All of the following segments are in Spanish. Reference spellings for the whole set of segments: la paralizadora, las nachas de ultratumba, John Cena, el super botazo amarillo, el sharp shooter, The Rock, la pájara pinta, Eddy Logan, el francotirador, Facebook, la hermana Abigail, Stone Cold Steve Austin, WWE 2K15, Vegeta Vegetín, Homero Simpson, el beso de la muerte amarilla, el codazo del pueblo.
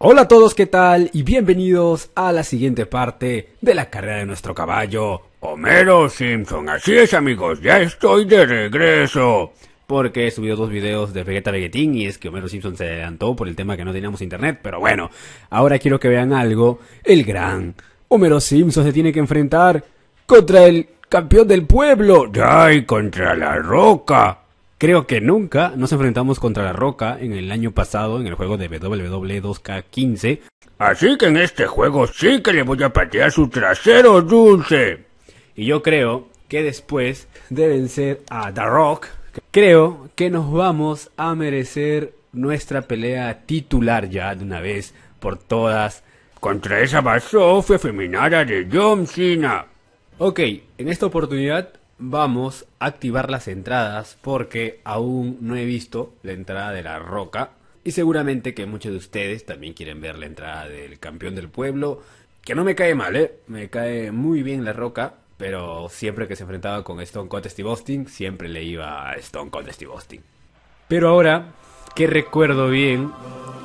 Hola a todos, ¿qué tal? Y bienvenidos a la siguiente parte de la carrera de nuestro caballo, Homero Simpson. Así es, amigos, ya estoy de regreso. Porque he subido dos videos de Vegeta Vegetín y es que Homero Simpson se adelantó por el tema que no teníamos internet. Pero bueno, ahora quiero que vean algo. El gran Homero Simpson se tiene que enfrentar contra el campeón del pueblo. ¡Ay, contra la roca! Creo que nunca nos enfrentamos contra la roca en el año pasado en el juego de WWE 2K15. Así que en este juego sí que le voy a patear su trasero dulce. Y yo creo que después de vencer a The Rock, creo que nos vamos a merecer nuestra pelea titular ya de una vez por todas contra esa basofia efeminada de John Cena. Ok, en esta oportunidad vamos a activar las entradas porque aún no he visto la entrada de la roca. Y seguramente que muchos de ustedes también quieren ver la entrada del campeón del pueblo. Que no me cae mal, me cae muy bien la roca. Pero siempre que se enfrentaba con Stone Cold Steve Austin, siempre le iba a Stone Cold Steve Austin. Pero ahora, que recuerdo bien,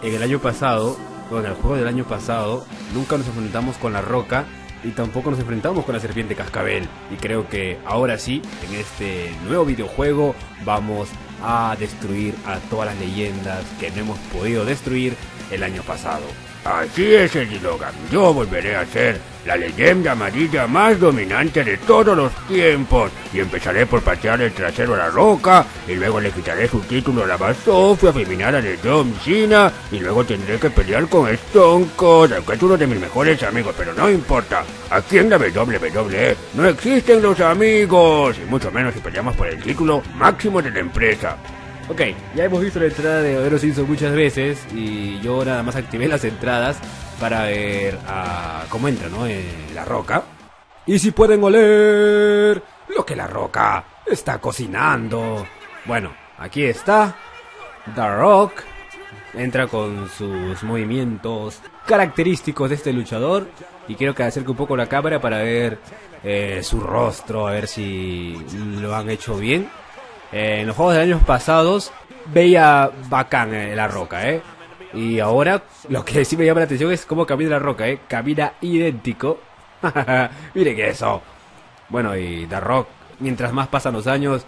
en el año pasado, bueno, en el juego del año pasado, nunca nos enfrentamos con la roca. Y tampoco nos enfrentamos con la serpiente cascabel. Y creo que ahora sí, en este nuevo videojuego, vamos a destruir a todas las leyendas que no hemos podido destruir el año pasado. Así es, Logan. Yo volveré a ser la leyenda amarilla más dominante de todos los tiempos. Y empezaré por patear el trasero a la roca. Y luego le quitaré su título a la basofia afeminada de John Cena. Y luego tendré que pelear con Stone Cold, aunque es uno de mis mejores amigos. Pero no importa. Aquí en la WWE no existen los amigos. Y mucho menos si peleamos por el título máximo de la empresa. Ok, ya hemos visto la entrada de Homero Simpson muchas veces y yo nada más activé las entradas para ver cómo entra, ¿no? La roca. Y si pueden oler lo que la roca está cocinando. Bueno, aquí está The Rock. Entra con sus movimientos característicos de este luchador. Y quiero que acerque un poco la cámara para ver su rostro, a ver si lo han hecho bien. En los juegos de años pasados veía bacán la roca, Y ahora lo que sí me llama la atención es cómo camina la roca, Camina idéntico. Miren eso. Bueno, y The Rock, mientras más pasan los años,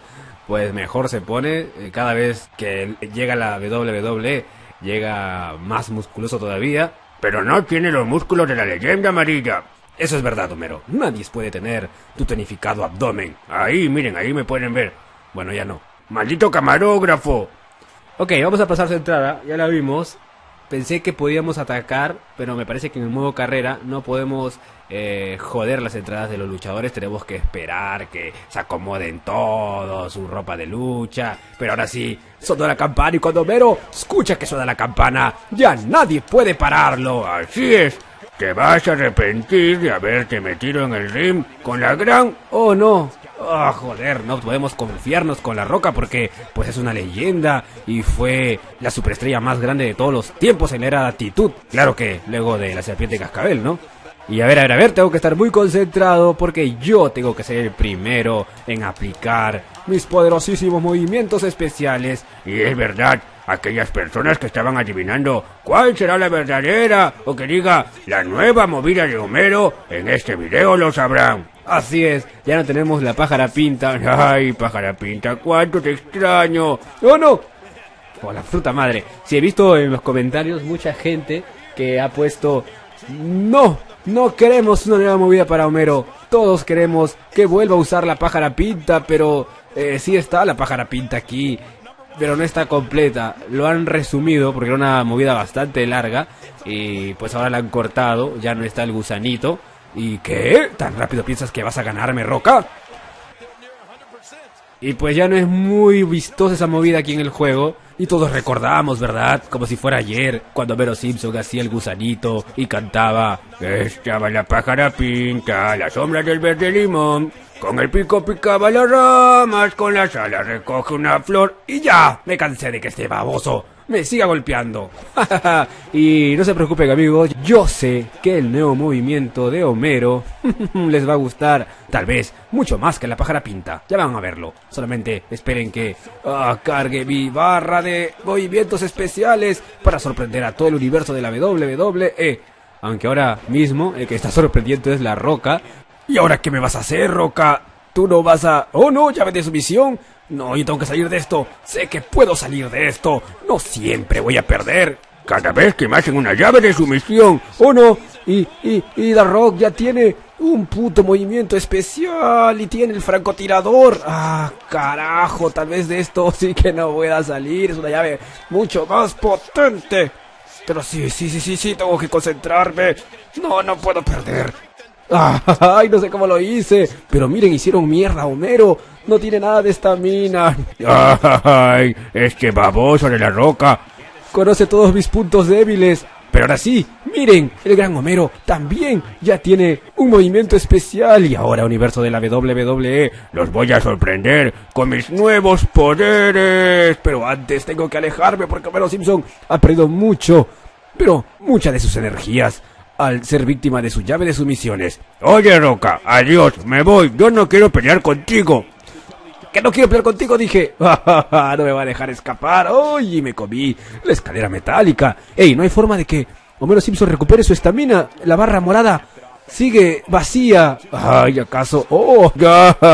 pues mejor se pone. Cada vez que llega la WWE, llega más musculoso todavía. Pero no tiene los músculos de la leyenda amarilla. Eso es verdad, Homero. Nadie puede tener tu tonificado abdomen. Ahí, miren, ahí me pueden ver. Bueno, ya no. ¡Maldito camarógrafo! Ok, vamos a pasar su entrada. Ya la vimos. Pensé que podíamos atacar, pero me parece que en el modo carrera no podemos joder las entradas de los luchadores. Tenemos que esperar que se acomoden todos, su ropa de lucha. Pero ahora sí, sonó la campana y cuando Homero escucha que suena la campana, ya nadie puede pararlo. Así es. Te vas a arrepentir de haberte metido en el ring con la gran... ¡Oh, no! ¡Oh, joder! No podemos confiarnos con la roca porque pues es una leyenda y fue la superestrella más grande de todos los tiempos en la era de actitud. Claro que luego de la serpiente cascabel, ¿no? Y a ver, tengo que estar muy concentrado porque yo tengo que ser el primero en aplicar mis poderosísimos movimientos especiales. Y es verdad, aquellas personas que estaban adivinando cuál será la verdadera o que diga la nueva movida de Homero, en este video lo sabrán. Así es, ya no tenemos la pájara pinta. Ay, pájara pinta, cuánto te extraño. ¡Oh, no! ¡Oh, la fruta madre! Sí, he visto en los comentarios mucha gente que ha puesto... No, no queremos una nueva movida para Homero. Todos queremos que vuelva a usar la pájara pinta, pero sí está la pájara pinta aquí, pero no está completa. Lo han resumido porque era una movida bastante larga y pues ahora la han cortado, ya no está el gusanito. ¿Y qué? ¿Tan rápido piensas que vas a ganarme, Roca? Y pues ya no es muy vistosa esa movida aquí en el juego. Y todos recordamos, ¿verdad? Como si fuera ayer, cuando Homero Simpson hacía el gusanito y cantaba: estaba la pájara pinta, a la sombra del verde limón, con el pico picaba las ramas, con las alas recoge una flor. Y ya, me cansé de que este baboso me siga golpeando. Y no se preocupen, amigos, yo sé que el nuevo movimiento de Homero les va a gustar, tal vez, mucho más que la pájara pinta. Ya van a verlo, solamente esperen que cargue mi barra de movimientos especiales para sorprender a todo el universo de la WWE. Aunque ahora mismo el que está sorprendiendo es la Roca. ¿Y ahora qué me vas a hacer, Roca? Tú no vas a... ¡Oh, no! Llave de sumisión. No, yo tengo que salir de esto. Sé que puedo salir de esto. No siempre voy a perder. Cada vez que me hacen una llave de sumisión. ¡Oh, no! Y The Rock ya tiene un puto movimiento especial. Y tiene el francotirador. ¡Ah, carajo! Tal vez de esto sí que no pueda salir. Es una llave mucho más potente. Pero sí, tengo que concentrarme. No, no puedo perder. Ay, no sé cómo lo hice. Pero miren, hicieron mierda a Homero. No tiene nada de estamina. Ay, este baboso de la Roca conoce todos mis puntos débiles. Pero ahora sí, miren, el gran Homero también ya tiene un movimiento especial. Y ahora, universo de la WWE, los voy a sorprender con mis nuevos poderes. Pero antes tengo que alejarme porque Homero Simpson ha perdido mucho, pero muchas de sus energías al ser víctima de su llave de sumisiones. Oye, Roca, adiós, me voy, yo no quiero pelear contigo. Que no quiero pelear contigo, dije. No me va a dejar escapar. Oye, me comí la escalera metálica. Ey, no hay forma de que Homero Simpson recupere su estamina. La barra morada sigue vacía. Ay, ¿acaso? Oh,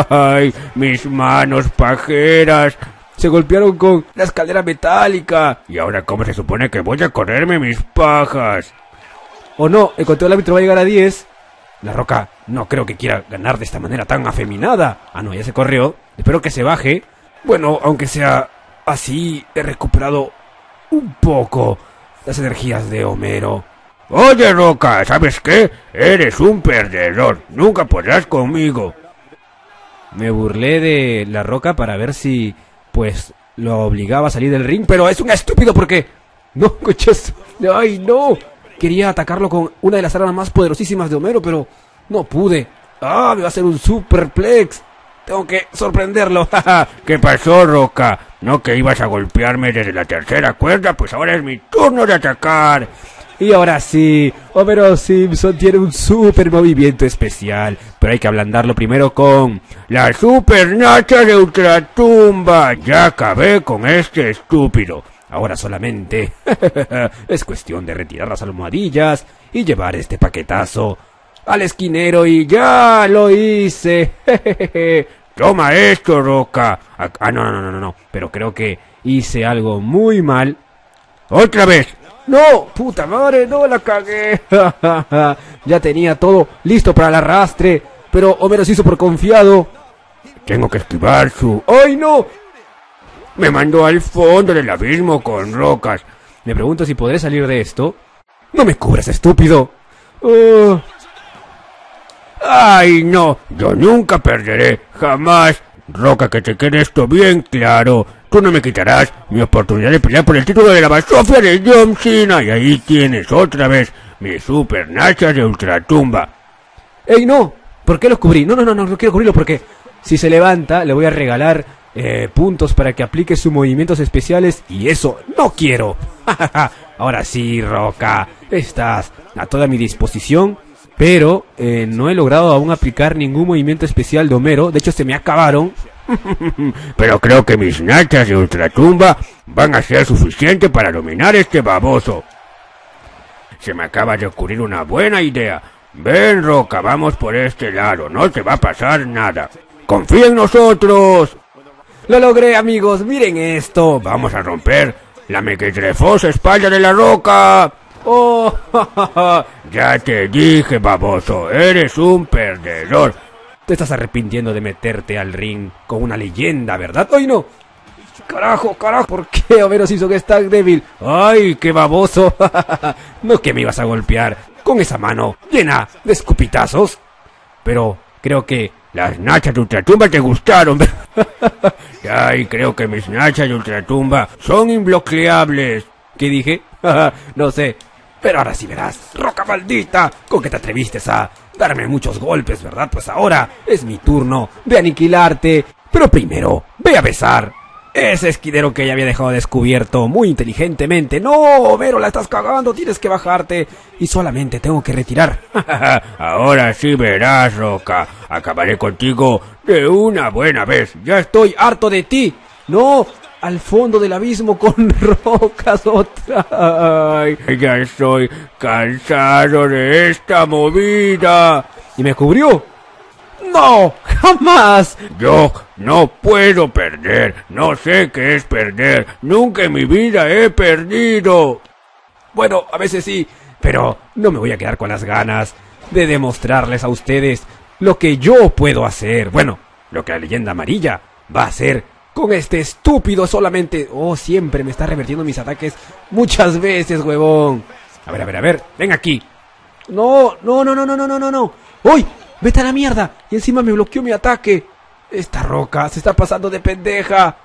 ay, mis manos pajeras se golpearon con la escalera metálica. Y ahora, ¿cómo se supone que voy a correrme mis pajas? O no, el conteo del árbitro va a llegar a 10. La Roca no creo que quiera ganar de esta manera tan afeminada. Ah, no, ya se corrió. Espero que se baje. Bueno, aunque sea así, he recuperado un poco las energías de Homero. Oye, Roca, ¿sabes qué? Eres un perdedor. Nunca podrás conmigo. Me burlé de la Roca para ver si, pues, lo obligaba a salir del ring. Pero es un estúpido porque... No, coches. Ay, no. Quería atacarlo con una de las armas más poderosísimas de Homero, pero no pude. ¡Ah, me va a hacer un superplex! Tengo que sorprenderlo. ¿Qué pasó, Roca? ¿No que ibas a golpearme desde la tercera cuerda? Pues ahora es mi turno de atacar. Y ahora sí, Homero Simpson tiene un super movimiento especial. Pero hay que ablandarlo primero con... ¡Las super nachas de ultratumba! Ya acabé con este estúpido. Ahora solamente es cuestión de retirar las almohadillas y llevar este paquetazo al esquinero. Y ya lo hice. Toma esto, Roca. Ah, no. Pero creo que hice algo muy mal. ¡Otra vez! ¡No! ¡Puta madre! ¡No la cagué! Ya tenía todo listo para el arrastre, pero Homero se hizo por confiado. Tengo que esquivar su... ¡Ay, no! Me mandó al fondo del abismo con rocas. Me pregunto si podré salir de esto. ¡No me cubras, estúpido! ¡Ay, no! Yo nunca perderé, jamás. Roca, que te quede esto bien claro. Tú no me quitarás mi oportunidad de pelear por el título de la basofia de John Cena. Y ahí tienes otra vez mi super nacha de ultratumba. ¡Ey, no! ¿Por qué los cubrí? No quiero cubrirlo porque si se levanta le voy a regalar... puntos para que aplique sus movimientos especiales. Y eso no quiero. Ahora sí, Roca, estás a toda mi disposición. Pero no he logrado aún aplicar ningún movimiento especial de Homero. De hecho, se me acabaron. Pero creo que mis nachas de ultratumba van a ser suficientes para dominar este baboso. Se me acaba de ocurrir una buena idea. Ven, Roca, vamos por este lado. No te va a pasar nada. Confía en nosotros. ¡Lo logré, amigos! ¡Miren esto! ¡Vamos a romper la mequetrefosa espalda de la Roca! ¡Oh! Ya te dije, baboso, eres un perdedor. Te estás arrepintiendo de meterte al ring con una leyenda, ¿verdad? ¡Ay, no! ¡Carajo! ¿Por qué Homero hizo que es tan débil? ¡Ay, qué baboso! No que me ibas a golpear con esa mano llena de escupitazos. Pero creo que... las nachas de ultratumba te gustaron. Ay, creo que mis nachas de ultratumba son imbloqueables. ¿Qué dije? No sé. Pero ahora sí verás, Roca maldita, con que te atreviste a darme muchos golpes, ¿verdad? Pues ahora es mi turno de aniquilarte. Pero primero, ve a besar Ese esquidero que ya había dejado descubierto muy inteligentemente. ¡No, Vero, la estás cagando! ¡Tienes que bajarte! Y solamente tengo que retirar. Ahora sí verás, Roca. Acabaré contigo de una buena vez. ¡Ya estoy harto de ti! ¡No! Al fondo del abismo con rocas otra. Ay, ya estoy cansado de esta movida. Y me cubrió. ¡No! ¡Jamás! Yo no puedo perder. No sé qué es perder. Nunca en mi vida he perdido. Bueno, a veces sí, pero no me voy a quedar con las ganas de demostrarles a ustedes lo que yo puedo hacer. Bueno, lo que la leyenda amarilla va a hacer con este estúpido solamente... Oh, siempre me está revertiendo mis ataques muchas veces, huevón. A ver, a ver, a ver. Ven aquí. No, no, no, no, no, no, no, no. ¡Uy! ¡Vete a la mierda! Y encima me bloqueó mi ataque. Esta roca se está pasando de pendeja.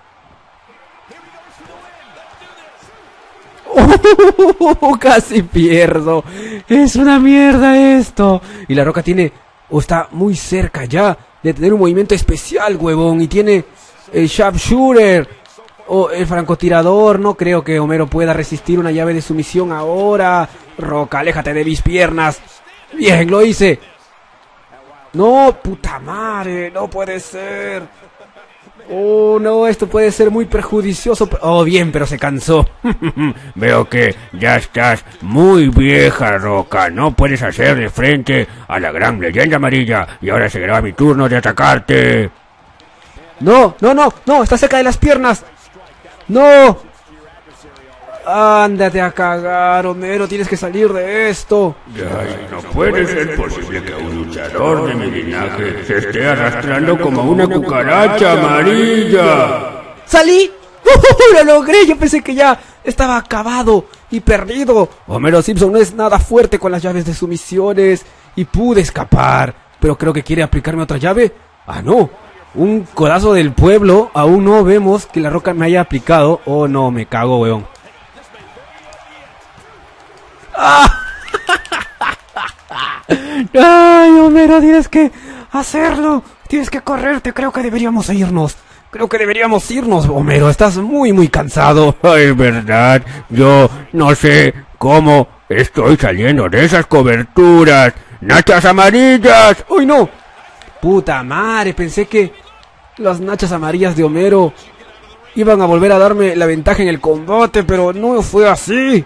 ¡Oh! Casi pierdo. Es una mierda esto. Y la roca tiene... O está muy cerca ya de tener un movimiento especial, huevón. Y tiene el sharp shooter. O el francotirador. No creo que Homero pueda resistir una llave de sumisión ahora. Roca, aléjate de mis piernas. Bien, lo hice. No, puta madre, no puede ser. Oh, no, esto puede ser muy perjudicioso. Oh, bien, pero se cansó. Veo que ya estás muy vieja, Roca. No puedes hacerle frente a la gran leyenda amarilla. Y ahora llegará mi turno de atacarte. No, no, no, no, está cerca de las piernas. No. Ándate a cagar, Homero, tienes que salir de esto. Ay, no puede ser posible que un luchador de mi linaje se esté arrastrando como una cucaracha amarilla. ¡Salí! ¡Oh, lo logré! Yo pensé que ya estaba acabado y perdido. Homero Simpson no es nada fuerte con las llaves de sumisiones y pude escapar. Pero creo que quiere aplicarme otra llave. Ah, no. Un codazo del pueblo. Aún no vemos que la roca me haya aplicado. Oh, no, me cago, weón. Ay, Homero, tienes que hacerlo. Tienes que correrte. Creo que deberíamos irnos. Creo que deberíamos irnos, Homero. Estás muy, muy cansado. Ay, verdad. Yo no sé cómo estoy saliendo de esas coberturas. ¡Nachas amarillas! ¡Ay, no! Puta madre, pensé que las nachas amarillas de Homero iban a volver a darme la ventaja en el combate, pero no fue así.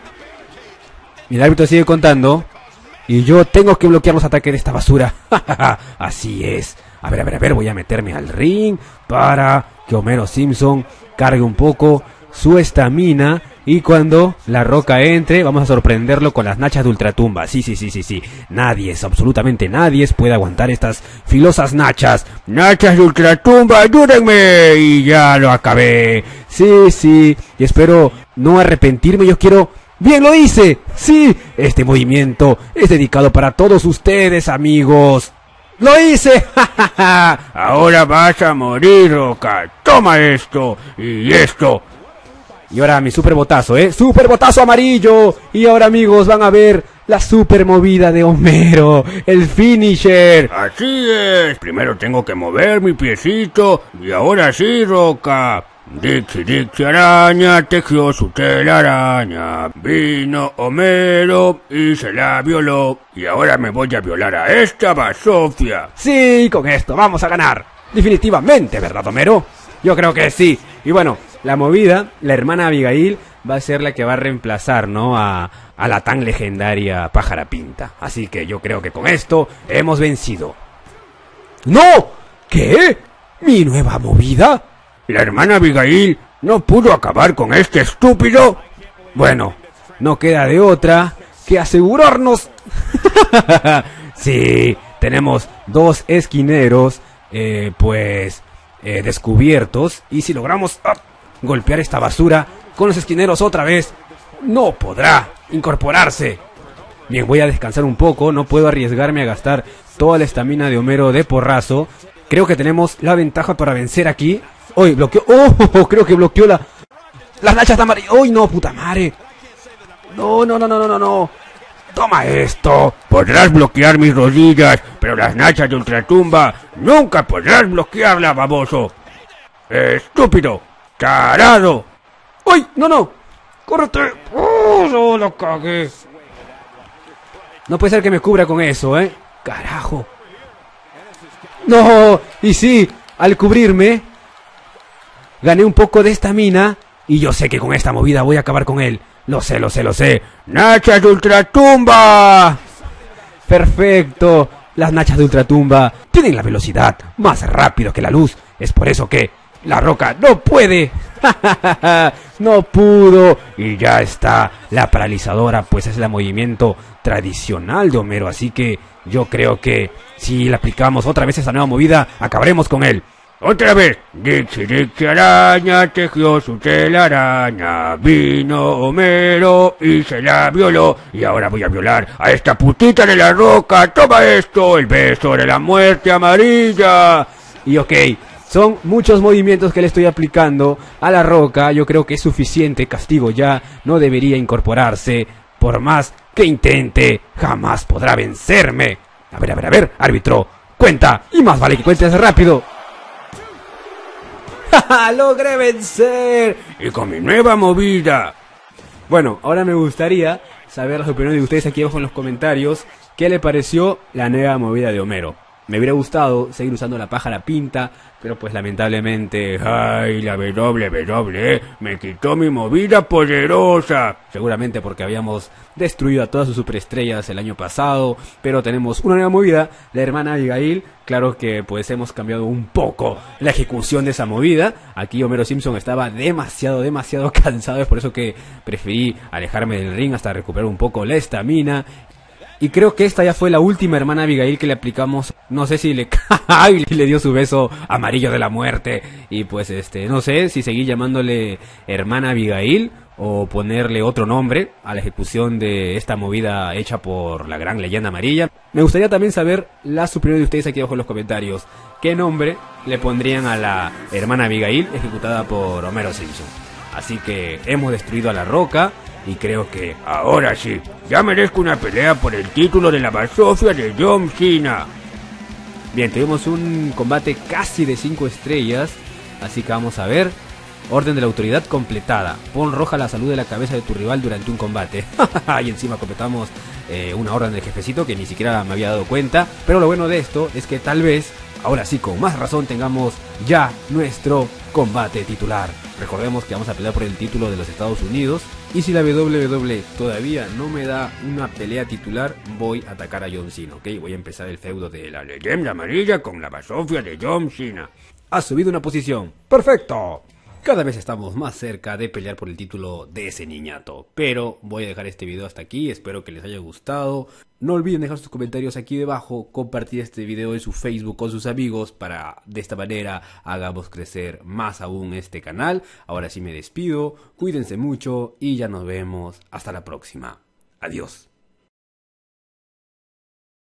El árbitro sigue contando. Y yo tengo que bloquear los ataques de esta basura. Así es. A ver, a ver, a ver. Voy a meterme al ring para que Homero Simpson cargue un poco su estamina. Y cuando la roca entre, vamos a sorprenderlo con las nachas de ultratumba. Sí, sí, sí, sí, sí. Nadie, absolutamente nadie puede aguantar estas filosas nachas. ¡Nachas de ultratumba, ayúdenme! Y ya lo acabé. Sí, sí. Y espero no arrepentirme. Yo quiero... ¡Bien, lo hice! ¡Sí! Este movimiento es dedicado para todos ustedes, amigos. ¡Lo hice! Ahora vas a morir, Roca. Toma esto y esto. Y ahora mi super botazo, ¿eh? ¡Super botazo amarillo! Y ahora, amigos, van a ver la super movida de Homero. ¡El finisher! ¡Así es! Primero tengo que mover mi piecito y ahora sí, Roca. Dixie, Dixie araña, tejió su telaraña. Vino Homero y se la violó. Y ahora me voy a violar a esta basofia. Sí, con esto vamos a ganar. Definitivamente, ¿verdad, Homero? Yo creo que sí. Y bueno, la movida, la hermana Abigail va a ser la que va a reemplazar, ¿no? A la tan legendaria pájara pinta. Así que yo creo que con esto hemos vencido. ¡No! ¿Qué? ¿Mi nueva movida? ¿La hermana Abigail no pudo acabar con este estúpido? Bueno, no queda de otra que asegurarnos. Sí, tenemos dos esquineros, descubiertos. Y si logramos golpear esta basura con los esquineros otra vez, no podrá incorporarse. Bien, voy a descansar un poco. No puedo arriesgarme a gastar toda la estamina de Homero de porrazo. Creo que tenemos la ventaja para vencer aquí. Hoy bloqueó. Oh, creo que bloqueó las nachas de amarillo. ¡Ay, no, puta madre! No, no, no, no, no, no. Toma esto. Podrás bloquear mis rodillas, pero las nachas de ultratumba nunca podrás bloquearla, baboso. Estúpido. ¡Tarado! ¡Ay! ¡No, no! ¡Córrete! ¡Oh, no, la cagué! No puede ser que me cubra con eso, ¿eh? ¡Carajo! ¡No! Y sí, al cubrirme, gané un poco de estamina. Y yo sé que con esta movida voy a acabar con él. Lo sé, lo sé, lo sé. ¡Nachas de ultratumba! ¡Perfecto! Las nachas de ultratumba tienen la velocidad más rápido que la luz. Es por eso que La Roca no puede. No pudo. Y ya está. La paralizadora pues es el movimiento tradicional de Homero. Así que yo creo que si le aplicamos otra vez esa nueva movida, acabaremos con él. Otra vez. Dixie, Dixie araña, tejió su telaraña. Vino Homero y se la violó. Y ahora voy a violar a esta putita de La Roca. Toma esto, el beso de la muerte amarilla. Y ok, son muchos movimientos que le estoy aplicando a La Roca. Yo creo que es suficiente castigo ya. No debería incorporarse. Por más que intente, jamás podrá vencerme. A ver, árbitro, cuenta. Y más vale que cuentes rápido. ¡Ja! ¡Logré vencer! Y con mi nueva movida. Bueno, ahora me gustaría saber las opiniones de ustedes aquí abajo en los comentarios. ¿Qué le pareció la nueva movida de Homero? Me hubiera gustado seguir usando la pájara pinta, pero pues lamentablemente, ay, la WWE me quitó mi movida poderosa. Seguramente porque habíamos destruido a todas sus superestrellas el año pasado, pero tenemos una nueva movida, la hermana Abigail. Claro que pues hemos cambiado un poco la ejecución de esa movida. Aquí Homero Simpson estaba demasiado cansado, es por eso que preferí alejarme del ring hasta recuperar un poco la estamina. Y creo que esta ya fue la última hermana Abigail que le aplicamos. No sé si le y le dio su beso amarillo de la muerte. Y pues no sé si seguir llamándole hermana Abigail o ponerle otro nombre a la ejecución de esta movida hecha por la gran leyenda amarilla. Me gustaría también saber las opiniones de ustedes aquí abajo en los comentarios. ¿Qué nombre le pondrían a la hermana Abigail ejecutada por Homero Simpson? Así que hemos destruido a La Roca. Y creo que ahora sí, ya merezco una pelea por el título de la basofia de John Cena. Bien, tuvimos un combate casi de 5 estrellas. Así que vamos a ver. Orden de la autoridad completada. Pon roja la salud de la cabeza de tu rival durante un combate. Y encima completamos una orden del jefecito que ni siquiera me había dado cuenta. Pero lo bueno de esto es que tal vez, ahora sí, con más razón, tengamos ya nuestro combate titular. Recordemos que vamos a pelear por el título de los Estados Unidos. Y si la WWE todavía no me da una pelea titular, voy a atacar a John Cena, ¿ok? Voy a empezar el feudo de la leyenda amarilla con la basofia de John Cena. Ha subido una posición. ¡Perfecto! Cada vez estamos más cerca de pelear por el título de ese niñato. Pero voy a dejar este video hasta aquí. Espero que les haya gustado. No olviden dejar sus comentarios aquí debajo. Compartir este video en su Facebook con sus amigos. Para de esta manera hagamos crecer más aún este canal. Ahora sí me despido. Cuídense mucho. Y ya nos vemos. Hasta la próxima. Adiós.